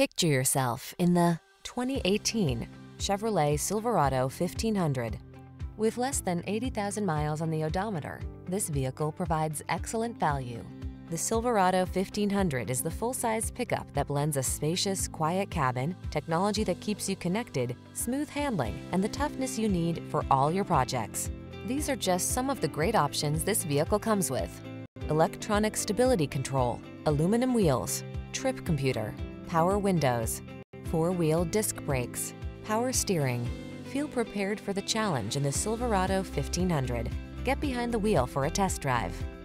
Picture yourself in the 2018 Chevrolet Silverado 1500. With less than 80,000 miles on the odometer, this vehicle provides excellent value. The Silverado 1500 is the full-size pickup that blends a spacious, quiet cabin, technology that keeps you connected, smooth handling, and the toughness you need for all your projects. These are just some of the great options this vehicle comes with: electronic stability control, aluminum wheels, trip computer, power windows, four-wheel disc brakes, power steering. Feel prepared for the challenge in the Silverado 1500. Get behind the wheel for a test drive.